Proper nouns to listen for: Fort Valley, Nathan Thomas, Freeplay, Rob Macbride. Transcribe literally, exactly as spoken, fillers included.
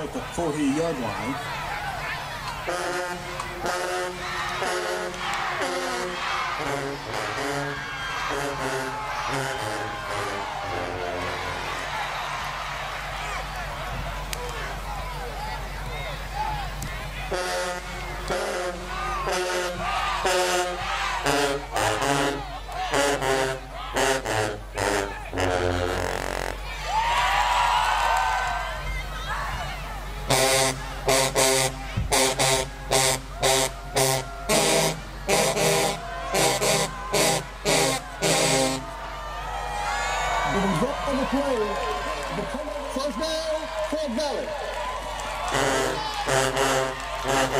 ball at the forty-yard line. Fort Valley, Fort Valley.